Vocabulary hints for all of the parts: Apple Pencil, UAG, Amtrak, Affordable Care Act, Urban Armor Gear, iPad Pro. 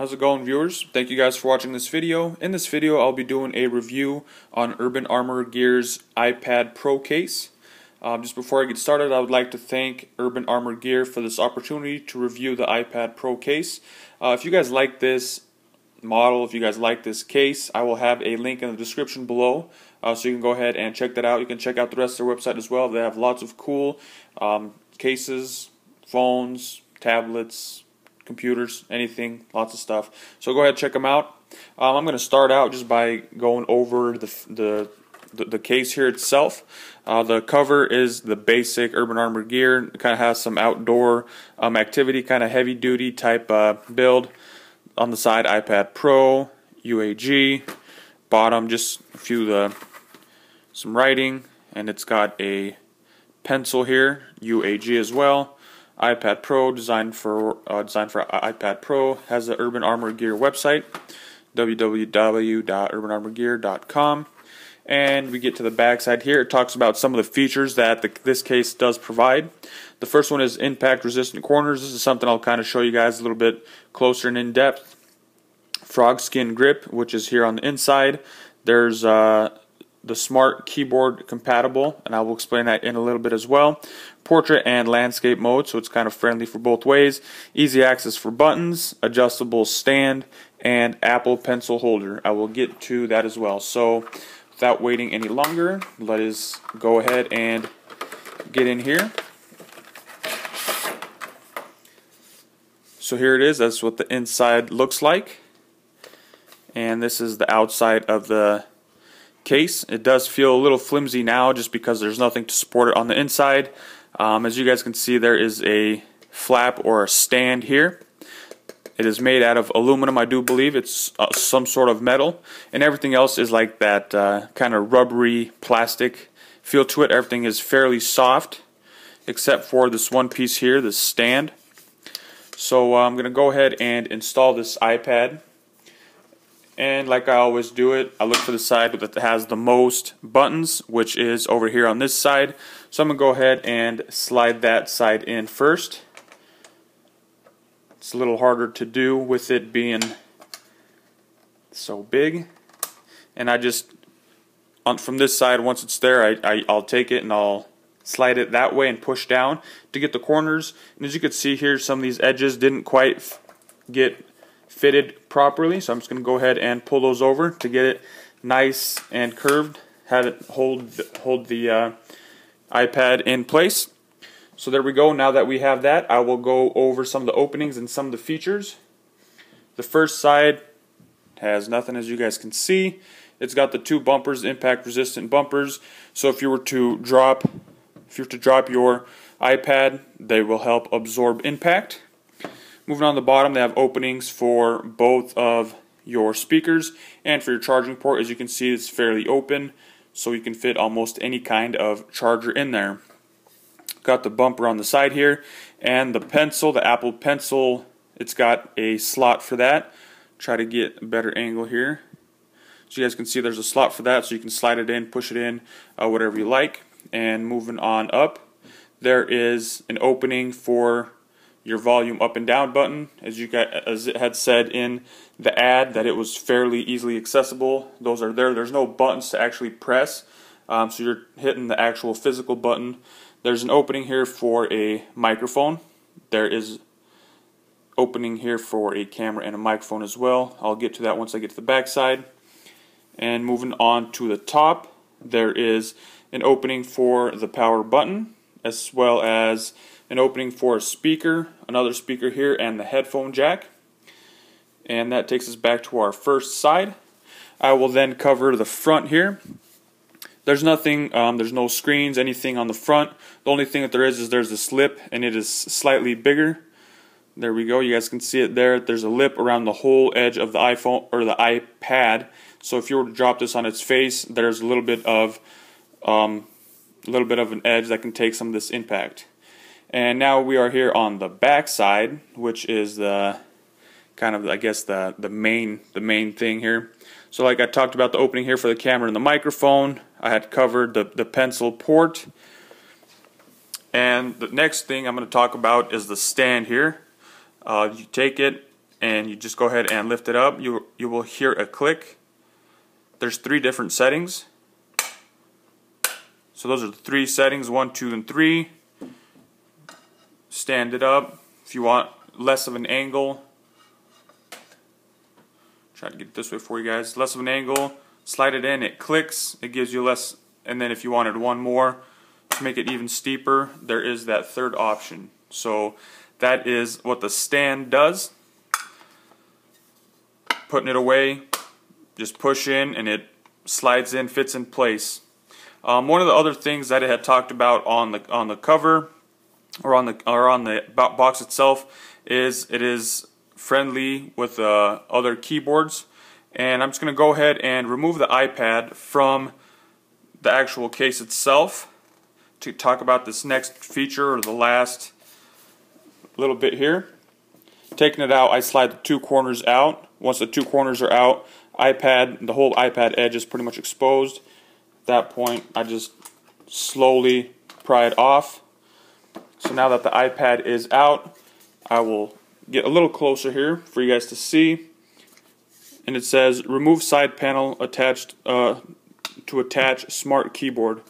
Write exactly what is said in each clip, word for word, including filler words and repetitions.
How's it going, viewers? Thank you guys for watching this video. In this video, I'll be doing a review on Urban Armor Gear's iPad Pro case. Um, just before I get started, I would like to thank Urban Armor Gear for this opportunity to review the iPad Pro case. Uh, if you guys like this model, if you guys like this case, I will have a link in the description below, uh, so you can go ahead and check that out. You can check out the rest of their website as well. They have lots of cool um, cases, phones, tablets, computers, anything, lots of stuff. So go ahead, check them out. Um, I'm going to start out just by going over the the, the, the case here itself. Uh, the cover is the basic Urban Armor Gear. It kind of has some outdoor um, activity, kind of heavy duty type uh, build. On the side, iPad Pro, U A G. Bottom, just a few the some writing, and it's got a pencil here, U A G as well. iPad Pro, designed for uh, designed for iPad Pro, has the Urban Armor Gear website, w w w dot urban armor gear dot com, and we get to the back side here. It talks about some of the features that the, this case does provide. The first one is impact-resistant corners. This is something I'll kind of show you guys a little bit closer and in depth. Frog skin grip, which is here on the inside. There's uh, the smart keyboard compatible, and I will explain that in a little bit as well. Portrait and landscape mode, so it's kind of friendly for both ways. Easy access for buttons, adjustable stand, and Apple Pencil holder. I will get to that as well. So without waiting any longer, let us go ahead and get in here. So here it is. That's what the inside looks like, and this is the outside of the case. It does feel a little flimsy now just because there's nothing to support it on the inside. Um, as you guys can see, there is a flap or a stand here. It is made out of aluminum, I do believe. It's uh, some sort of metal, and everything else is like that uh, kind of rubbery plastic feel to it. Everything is fairly soft except for this one piece here, this stand. So uh, I'm going to go ahead and install this iPad. And like I always do it, I look for the side that has the most buttons, which is over here on this side. So I'm going to go ahead and slide that side in first. It's a little harder to do with it being so big. And I just, on, from this side, once it's there, I, I, I'll take it and I'll slide it that way and push down to get the corners. And as you can see here, some of these edges didn't quite get fitted properly, so I'm just going to go ahead and pull those over to get it nice and curved, have it hold hold the uh, iPad in place. So there we go. Now that we have that, I will go over some of the openings and some of the features. The first side has nothing, as you guys can see. It's got the two bumpers, impact resistant bumpers, so if you were to drop if you were to drop your iPad, they will help absorb impact. Moving on the bottom, they have openings for both of your speakers and for your charging port. As you can see, it's fairly open, so you can fit almost any kind of charger in there. Got the bumper on the side here, and the pencil, the Apple Pencil, it's got a slot for that. Try to get a better angle here. So you guys can see there's a slot for that, so you can slide it in, push it in, uh, whatever you like. And moving on up, there is an opening for your volume up and down button. As you got, as it had said in the ad, that it was fairly easily accessible. Those are there. There's no buttons to actually press, um, so you're hitting the actual physical button. There's an opening here for a microphone. There is opening here for a camera and a microphone as well. I'll get to that once I get to the back side. And moving on to the top, there is an opening for the power button, as well as an opening for a speaker, another speaker here, and the headphone jack. And that takes us back to our first side. I will then cover the front here. There's nothing, um, there's no screens, anything on the front. The only thing that there is is there's a lip, and it is slightly bigger. There we go. You guys can see it there. There's a lip around the whole edge of the iPhone or the iPad. So if you were to drop this on its face, there's a little bit of um, a little bit of an edge that can take some of this impact. And now we are here on the back side, which is the kind of, I guess, the the main the main thing here. So like I talked about, the opening here for the camera and the microphone. I had covered the the pencil port. And the next thing I'm going to talk about is the stand here. Uh, you take it, and you just go ahead and lift it up. You, you will hear a click. There's three different settings. So those are the three settings, one, two, and three. Stand it up if you want less of an angle. Try to get it this way for you guys. Less of an angle. Slide it in, it clicks, it gives you less, and then if you wanted one more to make it even steeper, there is that third option. So that is what the stand does. Putting it away, just push in and it slides in, fits in place. Um, one of the other things that I had talked about on the on the cover or on the or on the box itself is it is friendly with uh, other keyboards. And I'm just going to go ahead and remove the iPad from the actual case itself to talk about this next feature, or the last little bit here. Taking it out, I slide the two corners out. Once the two corners are out, iPad, the whole iPad edge is pretty much exposed. At that point, I just slowly pry it off. So now that the iPad is out, I will get a little closer here for you guys to see. And it says remove side panel attached uh, to attach smart keyboard.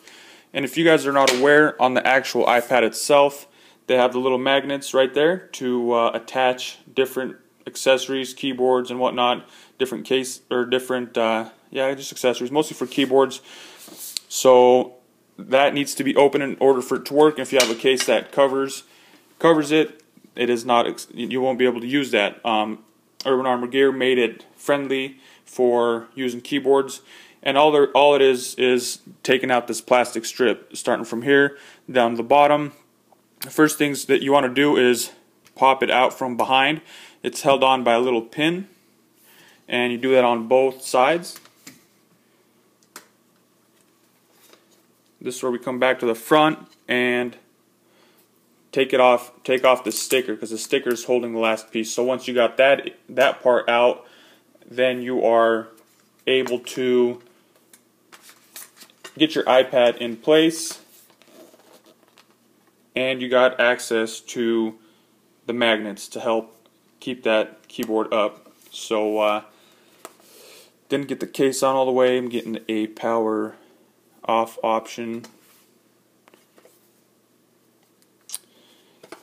And if you guys are not aware, on the actual iPad itself, they have the little magnets right there to uh, attach different accessories, keyboards, and whatnot. Different case or different, uh, yeah, just accessories, mostly for keyboards. So that needs to be open in order for it to work. And if you have a case that covers covers it, it is not. You won't be able to use that. Um, Urban Armor Gear made it friendly for using keyboards, and all there all it is is taking out this plastic strip, starting from here down to the bottom. The first things that you want to do is pop it out from behind. It's held on by a little pin, and you do that on both sides. This is where we come back to the front and Take it off. Take off the sticker, because the sticker is holding the last piece. So once you got that that part out, then you are able to get your iPad in place, and you got access to the magnets to help keep that keyboard up. So uh, didn't get the case on all the way. I'm getting a power off option.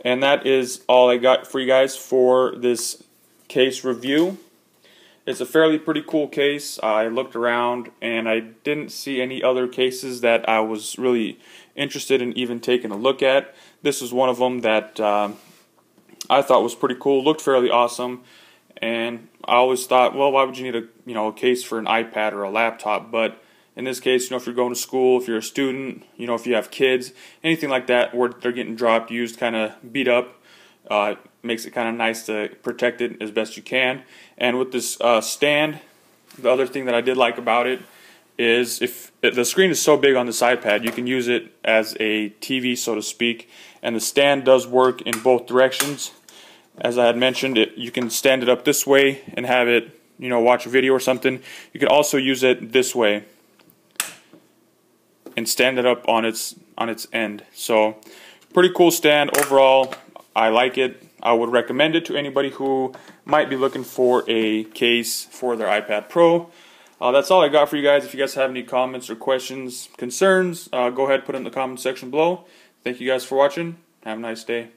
And that is all I got for you guys for this case review. It's a fairly pretty cool case. I looked around and I didn't see any other cases that I was really interested in even taking a look at. This is one of them that um, I thought was pretty cool, looked fairly awesome, and I always thought, well, why would you need a you know a case for an iPad or a laptop? But in this case, you know, if you're going to school, if you're a student, you know, if you have kids, anything like that where they're getting dropped, used, kind of beat up, uh, makes it kind of nice to protect it as best you can. And with this uh, stand, the other thing that I did like about it is if the screen is so big on this iPad, you can use it as a T V, so to speak, and the stand does work in both directions. As I had mentioned, it, you can stand it up this way and have it, you know, watch a video or something. You can also use it this way and stand it up on its on its end. So pretty cool stand overall. I like it. I would recommend it to anybody who might be looking for a case for their iPad Pro. Uh, that's all I got for you guys. If you guys have any comments or questions, concerns, uh, go ahead, put it in the comment section below. Thank you guys for watching. Have a nice day.